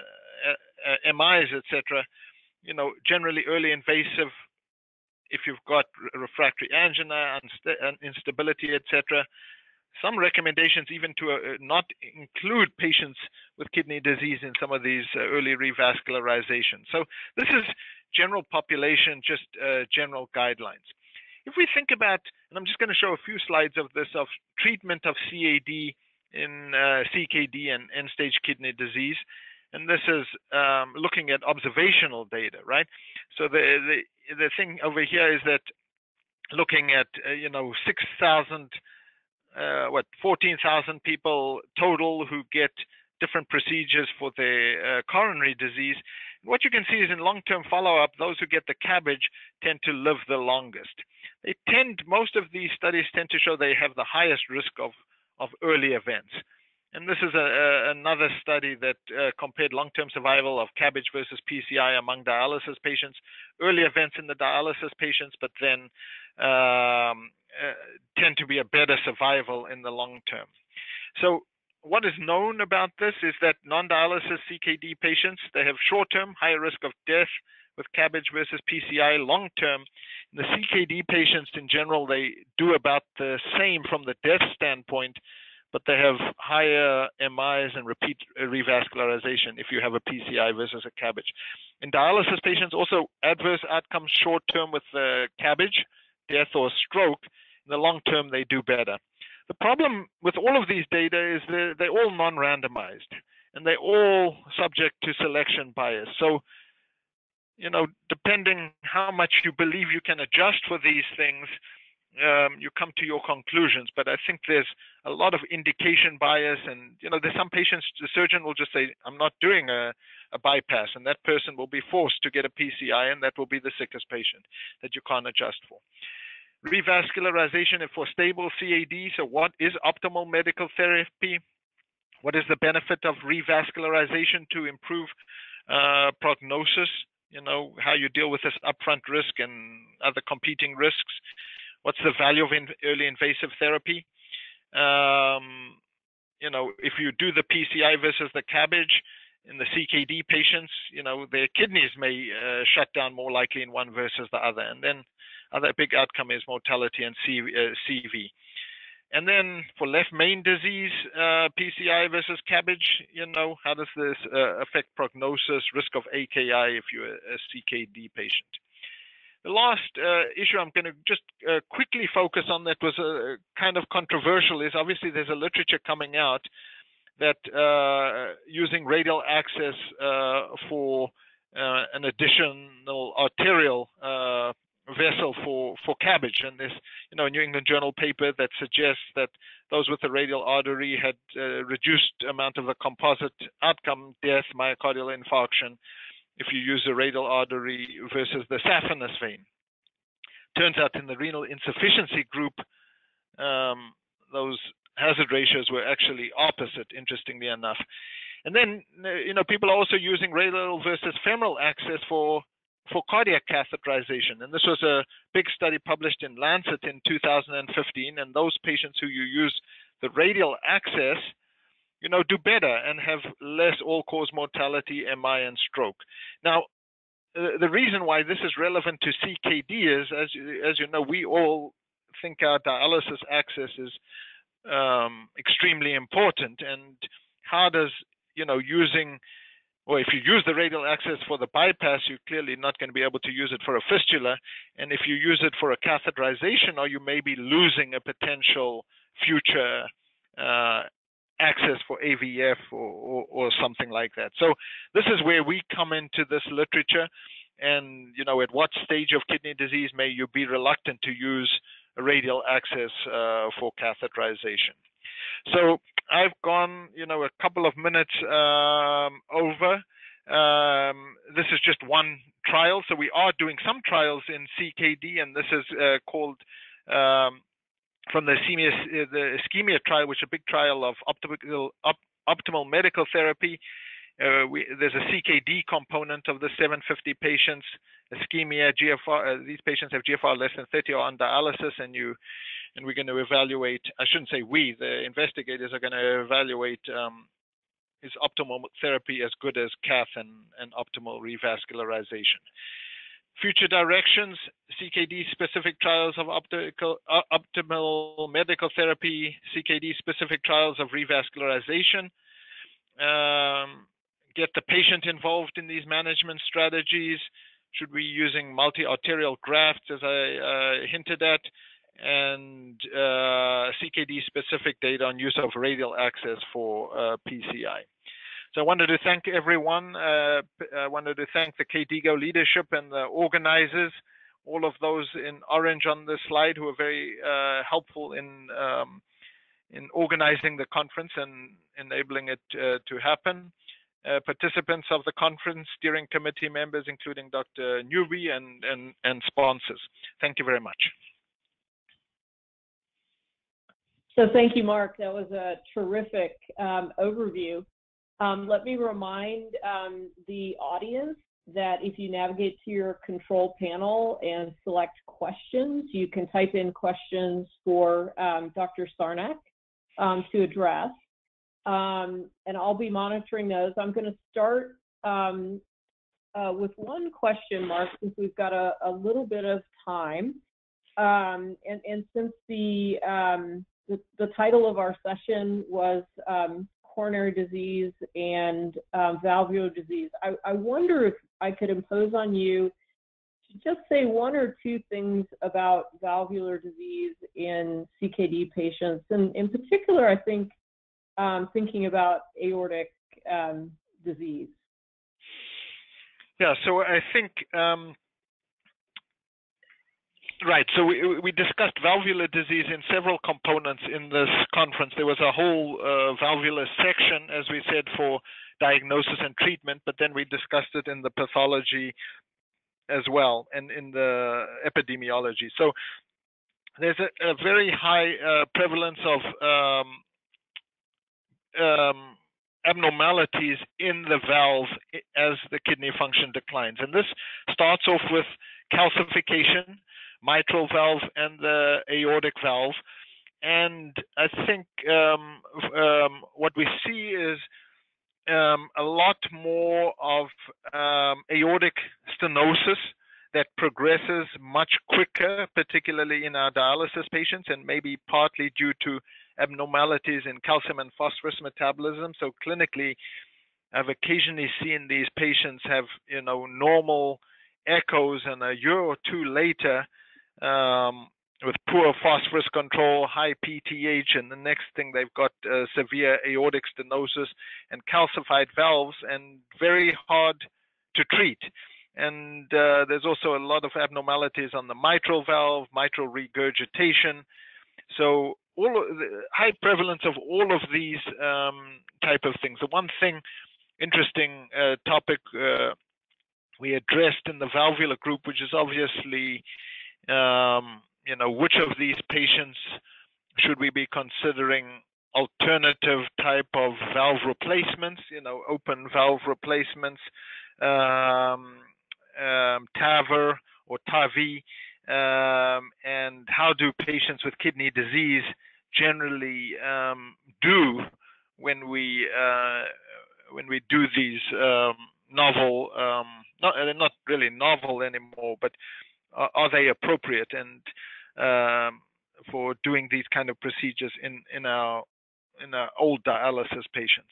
M Is, et cetera, you know, generally early invasive, if you've got refractory angina, instability, et cetera. Some recommendations even to uh, not include patients with kidney disease in some of these uh, early revascularizations. So this is general population, just uh, general guidelines. If we think about, and I'm just going to show a few slides of this, of treatment of C A D in uh, C K D and end-stage kidney disease, and this is um, looking at observational data, right? So the, the, the thing over here is that looking at, uh, you know, six thousand Uh, what fourteen thousand people total who get different procedures for their uh, coronary disease. What you can see is in long-term follow-up, those who get the cabbage tend to live the longest. They tend, most of these studies tend to show they have the highest risk of, of early events. And this is a, a, another study that uh, compared long-term survival of cabbage versus P C I among dialysis patients, early events in the dialysis patients, but then um, Uh, tend to be a better survival in the long term. So what is known about this is that non-dialysis C K D patients, they have short-term higher risk of death with cabbage versus P C I. Long-term, the C K D patients in general, they do about the same from the death standpoint, but they have higher M Is and repeat revascularization if you have a P C I versus a cabbage. In dialysis patients, also adverse outcomes short-term with uh, cabbage, death or stroke. In the long term, they do better. The problem with all of these data is they're, they're all non-randomized, and they're all subject to selection bias. So, you know, depending how much you believe you can adjust for these things, um, you come to your conclusions. But I think there's a lot of indication bias, and, you know, there's some patients, the surgeon will just say, I'm not doing a, a bypass, and that person will be forced to get a P C I, and that will be the sickest patient that you can't adjust for. Revascularization for stable C A D. So what is optimal medical therapy? What is the benefit of revascularization to improve uh, prognosis? You know, how you deal with this upfront risk and other competing risks. What's the value of in early invasive therapy? Um, you know, if you do the P C I versus the cabbage, in the C K D patients, you know, their kidneys may uh, shut down more likely in one versus the other. And then other big outcome is mortality and C V. And then for left main disease, uh, P C I versus cabbage, you know, how does this uh, affect prognosis, risk of A K I if you're a C K D patient? The last uh, issue I'm going to just uh, quickly focus on that was uh, kind of controversial is obviously there's a literature coming out that uh, using radial access uh, for uh, an additional arterial uh, vessel for for cabbage, and this, you know, New England Journal paper that suggests that those with the radial artery had uh, reduced amount of the composite outcome, death, myocardial infarction, if you use the radial artery versus the saphenous vein. Turns out in the renal insufficiency group, um, those hazard ratios were actually opposite, interestingly enough. And then, you know, people are also using radial versus femoral access for for cardiac catheterization. And this was a big study published in Lancet in two thousand fifteen. And those patients who you use the radial access, you know, do better and have less all-cause mortality, M I, and stroke. Now, uh, the reason why this is relevant to C K D is, as you, as you know, we all think our dialysis access is um, extremely important. And how does, you know, using, or if you use the radial access for the bypass, you're clearly not going to be able to use it for a fistula. And if you use it for a catheterization, or you may be losing a potential future uh, access for A V F or, or, or something like that. So this is where we come into this literature. And, you know, at what stage of kidney disease may you be reluctant to use radial access uh, for catheterization? So I've gone, you know, a couple of minutes um, over. Um, this is just one trial. So we are doing some trials in C K D, and this is uh, called um, from the ischemia, the ischemia trial, which is a big trial of optimal, op, optimal medical therapy. Uh, we, there's a C K D component of the seven hundred fifty patients. Ischemia, G F R. Uh, these patients have G F R less than thirty or on dialysis, and you, and we're going to evaluate. I shouldn't say we. The investigators are going to evaluate um, is optimal therapy as good as cath and, and optimal revascularization. Future directions: C K D-specific trials of optical, uh, optimal medical therapy, C K D-specific trials of revascularization. Um, get the patient involved in these management strategies. Should we be using multi-arterial grafts, as I uh, hinted at, and uh, C K D-specific data on use of radial access for uh, P C I. So I wanted to thank everyone. Uh, I wanted to thank the KDIGO leadership and the organizers, all of those in orange on this slide who are very uh, helpful in um, in organizing the conference and enabling it uh, to happen. Uh, participants of the conference, steering committee members, including Doctor Newby, and, and, and sponsors. Thank you very much. So thank you, Mark. That was a terrific um, overview. Um, let me remind um, the audience that if you navigate to your control panel and select questions, you can type in questions for um, Doctor Sarnak um, to address. Um, and I'll be monitoring those. I'm going to start um, uh, with one question, Mark, since we've got a, a little bit of time. Um, and, and since the, um, the, the title of our session was um, coronary disease and um, valvular disease, I, I wonder if I could impose on you to just say one or two things about valvular disease in C K D patients. And in particular, I think Um, thinking about aortic um, disease. Yeah, so I think, um, right, so we, we discussed valvular disease in several components in this conference. There was a whole uh, valvular section, as we said, for diagnosis and treatment, but then we discussed it in the pathology as well and in the epidemiology. So there's a, a very high uh, prevalence of um, Um, abnormalities in the valve as the kidney function declines. And this starts off with calcification, mitral valve, and the aortic valve. And I think um, um, what we see is um, a lot more of um, aortic stenosis that progresses much quicker, particularly in our dialysis patients, and maybe partly due to abnormalities in calcium and phosphorus metabolism. So clinically, I've occasionally seen these patients have, you know, normal echoes, and a year or two later, um, with poor phosphorus control, high P T H, and the next thing they've got uh, severe aortic stenosis and calcified valves, and very hard to treat. And uh, there's also a lot of abnormalities on the mitral valve, mitral regurgitation. So all of the high prevalence of all of these um, type of things. The one thing, interesting uh, topic uh, we addressed in the valvular group, which is obviously, um, you know, which of these patients should we be considering alternative type of valve replacements, you know, open valve replacements, um, um, T A V R or T A V I, um, and how do patients with kidney disease generally um, do when we uh, when we do these um, novel, um, not not really novel anymore, but are, are they appropriate and um, for doing these kind of procedures in in our in our old dialysis patients?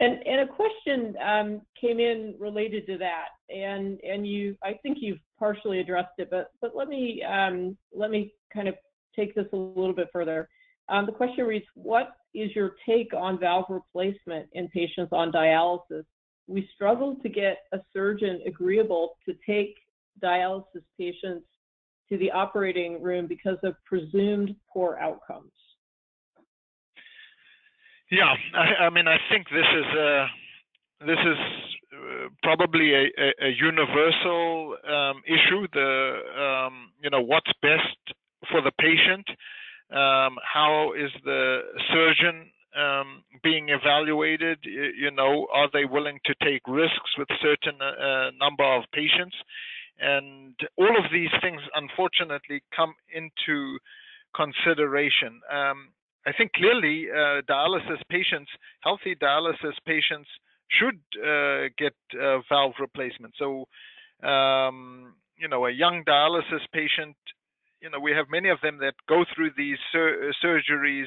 And, and a question um, came in related to that, and and you, I think you've partially addressed it, but but let me um, let me kind of take this a little bit further. Um, the question reads: what is your take on valve replacement in patients on dialysis? We struggle to get a surgeon agreeable to take dialysis patients to the operating room because of presumed poor outcomes. Yeah, I, I mean, I think this is a, this is uh, probably a, a, a universal um, issue. The um, you know, what's best for the patient, um, how is the surgeon um, being evaluated? You, you know, are they willing to take risks with certain uh, number of patients? And all of these things, unfortunately, come into consideration. Um, I think clearly uh, dialysis patients, healthy dialysis patients should uh, get uh, valve replacement. So, um, you know, a young dialysis patient, you know, we have many of them that go through these sur surgeries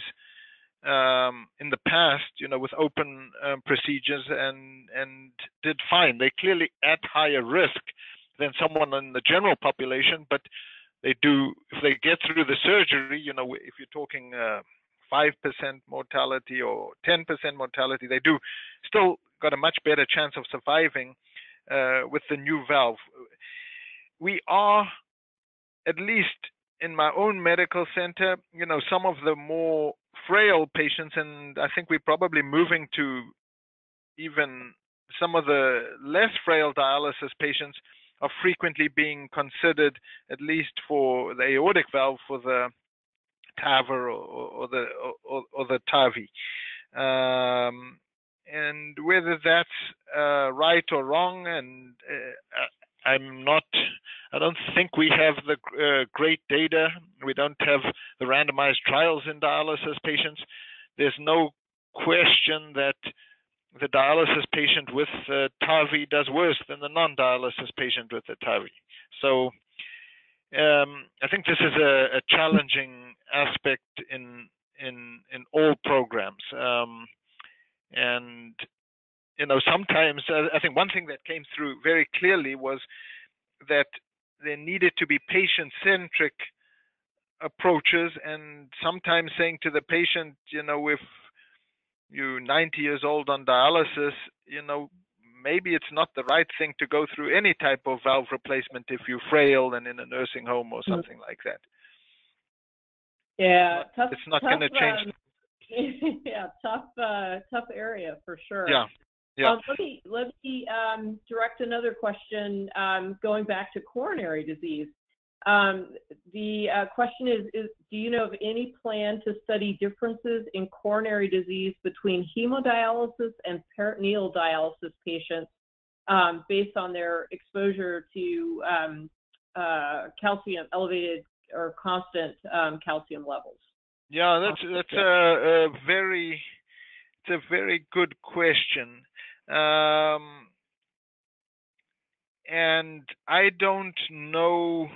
um, in the past, you know, with open um, procedures and, and did fine. They're clearly at higher risk than someone in the general population, but they do, if they get through the surgery, you know, if you're talking uh, five percent mortality or ten percent mortality, they do still got a much better chance of surviving uh, with the new valve. We are, at least in my own medical center, you know, some of the more frail patients, and I think we're probably moving to even some of the less frail dialysis patients are frequently being considered, at least for the aortic valve, for the T A V R or, or the or, or the T A V I, um, and whether that's uh, right or wrong, and uh, I'm not. I don't think we have the uh, great data. We don't have the randomized trials in dialysis patients. There's no question that the dialysis patient with uh, T A V I does worse than the non-dialysis patient with the T A V I. So. Um, I think this is a, a challenging aspect in in in all programs, um, and you know sometimes I think one thing that came through very clearly was that there needed to be patient-centric approaches, and sometimes saying to the patient, you know, if you're ninety years old on dialysis, you know, maybe it's not the right thing to go through any type of valve replacement if you're frail and in a nursing home or something like that. Yeah, it's tough, not going to change. Um, yeah, tough, uh, tough area for sure. Yeah, yeah. Um, let me let me um, direct another question um, going back to coronary disease. Um, the uh, question is, is, do you know of any plan to study differences in coronary disease between hemodialysis and peritoneal dialysis patients um, based on their exposure to um, uh, calcium, elevated or constant um, calcium levels? Yeah, that's, that's a, a very, it's a very good question. Um, and I don't know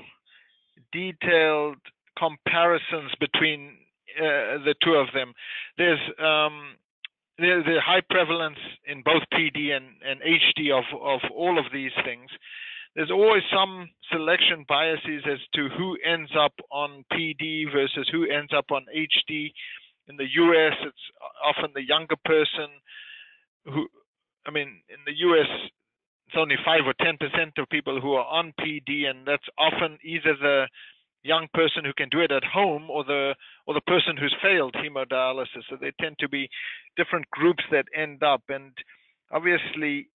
detailed comparisons between uh, the two of them. There's um, there's a high prevalence in both P D and, and H D of, of all of these things. there's always some selection biases as to who ends up on P D versus who ends up on H D. In the U S, it's often the younger person who, I mean, in the U S, it's only five or ten percent of people who are on P D, and that's often either the young person who can do it at home or the or the person who's failed hemodialysis. So they tend to be different groups that end up. And obviously,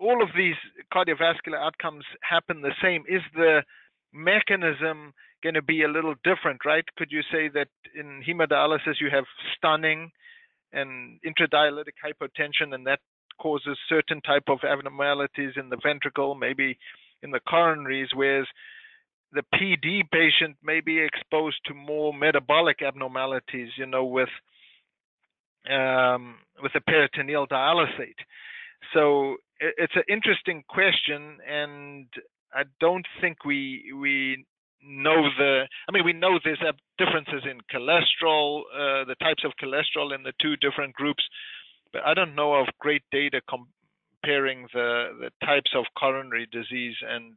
all of these cardiovascular outcomes happen the same. Is the mechanism going to be a little different, right? Could you say that in hemodialysis, you have stunning and intradialytic hypotension, and that causes certain type of abnormalities in the ventricle, maybe in the coronaries, whereas the P D patient may be exposed to more metabolic abnormalities, you know, with um, with a peritoneal dialysate. So it's an interesting question, and I don't think we we know the. I mean, we know there's differences in cholesterol, uh, the types of cholesterol in the two different groups, but I don't know of great data comparing the the types of coronary disease and.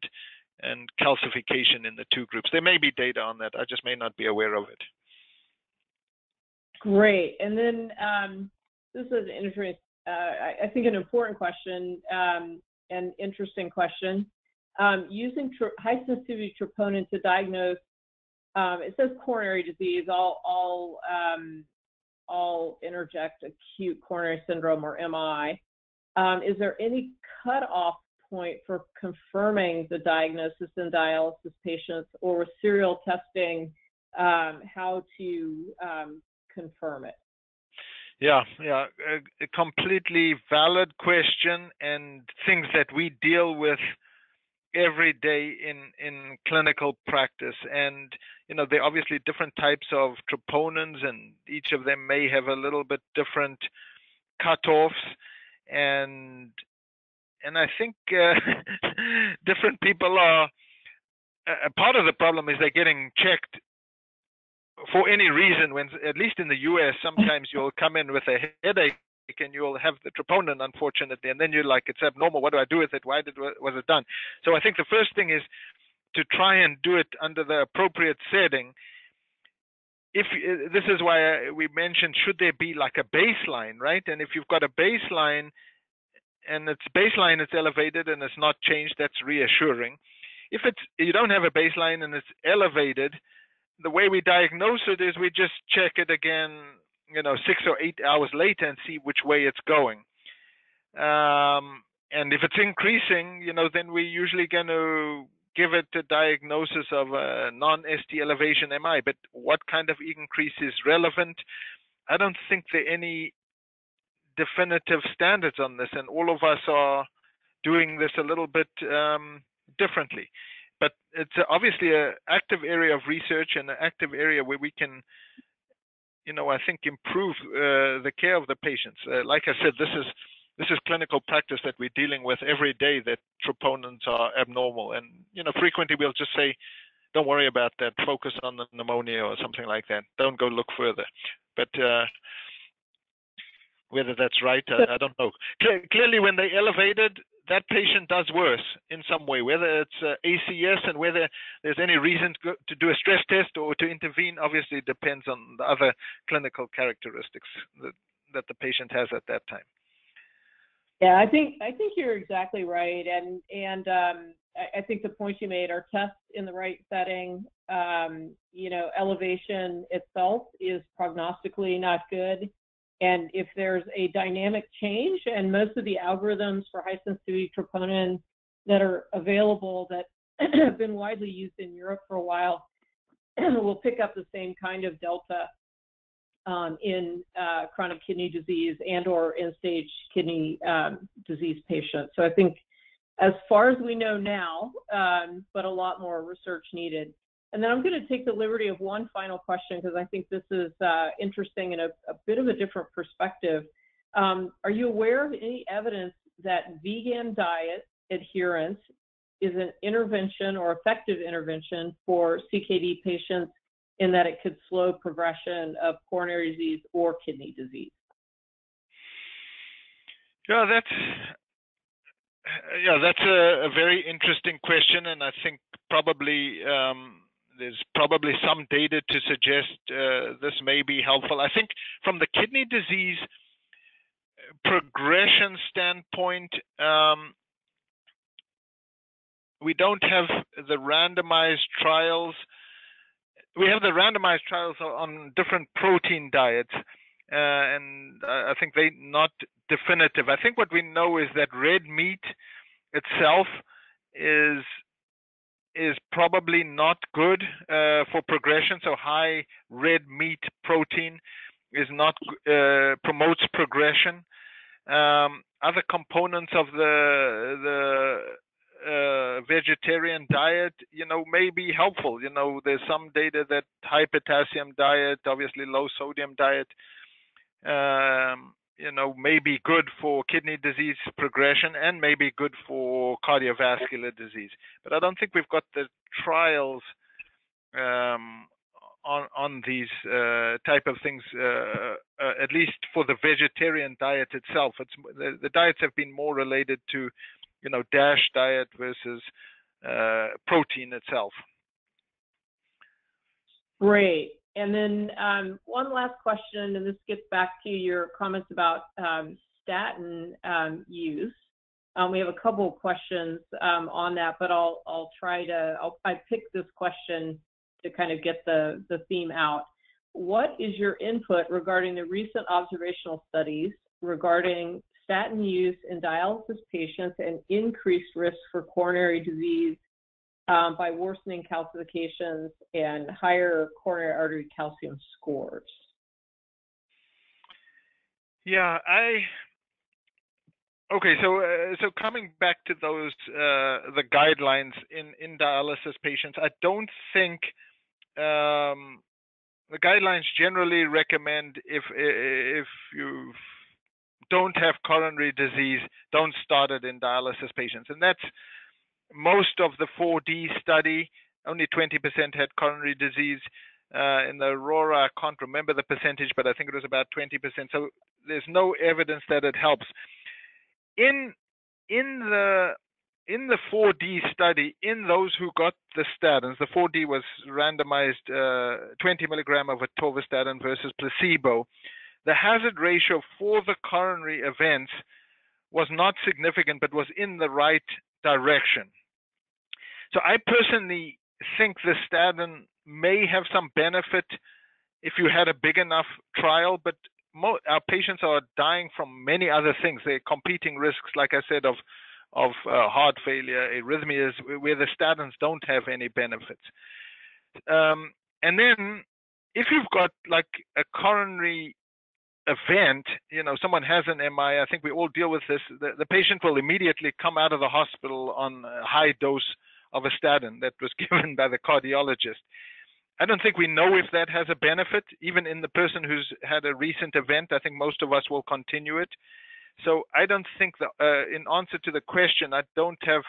and calcification in the two groups. There may be data on that. I just may not be aware of it. Great. And then um, this is an interesting, uh, I, I think an important question, um, an interesting question. Um, using high sensitivity troponin to diagnose, um, it says coronary disease. I'll, I'll, um, I'll interject acute coronary syndrome or M I. Um, is there any cutoff point for confirming the diagnosis in dialysis patients, or with serial testing, um, how to um, confirm it? Yeah, yeah, a, a completely valid question, and things that we deal with every day in in clinical practice. And you know, there are obviously different types of troponins, and each of them may have a little bit different cutoffs, and And I think uh, different people are, a part of the problem is they're getting checked for any reason. When, at least in the U S, sometimes you'll come in with a headache and you'll have the troponin, unfortunately, and then you're like, it's abnormal. What do I do with it? Why did, was it done? So I think the first thing is to try and do it under the appropriate setting. If this is why we mentioned, should there be like a baseline, right? And if you've got a baseline, and its baseline is elevated and it's not changed, that's reassuring. If it's you don't have a baseline and it's elevated, the way we diagnose it is we just check it again, you know, six or eight hours later and see which way it's going. Um, and if it's increasing, you know, then we're usually going to give it a diagnosis of a non-S T elevation M I. But what kind of increase is relevant? I don't think there are any definitive standards on this, and all of us are doing this a little bit um, differently. But it's obviously an active area of research and an active area where we can, you know, I think improve uh, the care of the patients. Uh, like I said, this is this is clinical practice that we're dealing with every day, that troponins are abnormal, and you know, frequently we'll just say, don't worry about that, focus on the pneumonia or something like that. Don't go look further. But uh, whether that's right, I, I don't know. Cle clearly, when they elevated, that patient does worse in some way, whether it's uh, A C S and whether there's any reason to, go, to do a stress test or to intervene, obviously depends on the other clinical characteristics that, that the patient has at that time. Yeah, I think I think you're exactly right, and and um, I, I think the points you made are test in the right setting. Um, you know, elevation itself is prognostically not good. And if there's a dynamic change, and most of the algorithms for high sensitivity troponin that are available that have been widely used in Europe for a while will pick up the same kind of delta um, in uh, chronic kidney disease and or end-stage kidney um, disease patients. So I think as far as we know now, um, but a lot more research needed. And then I'm going to take the liberty of one final question, because I think this is uh, interesting and a, a bit of a different perspective. Um, are you aware of any evidence that vegan diet adherence is an intervention or effective intervention for C K D patients, in that it could slow progression of coronary disease or kidney disease? Yeah, that's Yeah, that's a, a very interesting question, and I think probably um, there's probably some data to suggest uh, this may be helpful. I think from the kidney disease progression standpoint, um, we don't have the randomized trials. We have the randomized trials on different protein diets, uh, and I think they're not definitive. I think what we know is that red meat itself is is probably not good uh, for progression. So high red meat protein is not uh, promotes progression. Um, other components of the the Uh, vegetarian diet, you know, may be helpful. You know, there's some data that high potassium diet, obviously low sodium diet, um, you know, may be good for kidney disease progression and may be good for cardiovascular disease. But I don't think we've got the trials um, on on these uh, type of things, uh, uh, at least for the vegetarian diet itself. It's the, the diets have been more related to, you know, DASH diet versus uh, protein itself. Great. And then um, one last question, and this gets back to your comments about um, statin um, use. Um, we have a couple of questions um, on that, but I'll I'll try to I'll, I picked this question to kind of get the the theme out. What is your input regarding the recent observational studies regarding statin use in dialysis patients and increased risk for coronary disease um, by worsening calcifications and higher coronary artery calcium scores? Yeah, I, okay, so uh, so coming back to those, uh, the guidelines in, in dialysis patients, I don't think, um, the guidelines generally recommend if if you've don't have coronary disease, don't start it in dialysis patients. And that's most of the four D study. Only twenty percent had coronary disease. Uh, in the Aurora, I can't remember the percentage, but I think it was about twenty percent. So there's no evidence that it helps. In, in, the, in the four D study, in those who got the statins, the four D was randomized uh, twenty milligram of atorvastatin versus placebo. The hazard ratio for the coronary events was not significant, but was in the right direction. So I personally think the statin may have some benefit if you had a big enough trial, but our patients are dying from many other things. They're competing risks, like I said, of, of uh, heart failure, arrhythmias, where the statins don't have any benefits. Um, and then if you've got like a coronary event, you know, someone has an M I, I think we all deal with this, the, the patient will immediately come out of the hospital on a high dose of a statin that was given by the cardiologist. I don't think we know if that has a benefit, even in the person who's had a recent event. I think most of us will continue it. So I don't think, that, uh, in answer to the question, I don't have,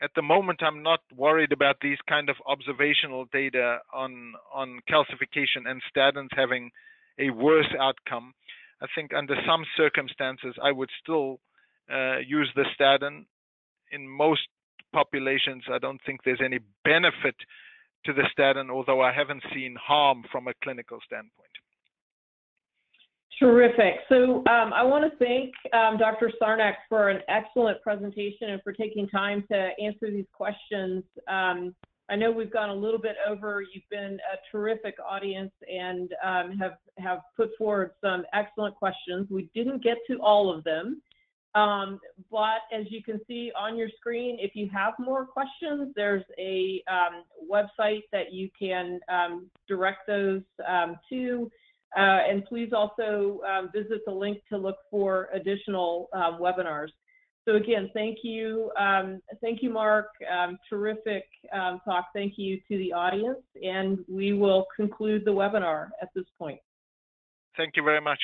at the moment, I'm not worried about these kind of observational data on, on calcification and statins having a worse outcome. I think under some circumstances, I would still uh, use the statin. In most populations, I don't think there's any benefit to the statin, although I haven't seen harm from a clinical standpoint. Terrific. So um, I want to thank um, Doctor Sarnak for an excellent presentation and for taking time to answer these questions. Um, I know we've gone a little bit over. You've been a terrific audience and um, have, have put forward some excellent questions. We didn't get to all of them, um, but as you can see on your screen, if you have more questions, there's a um, website that you can um, direct those um, to. Uh, and please also um, visit the link to look for additional uh, webinars. So again, thank you, um, thank you, Mark. Um, terrific um, talk. Thank you to the audience, and we will conclude the webinar at this point. Thank you very much.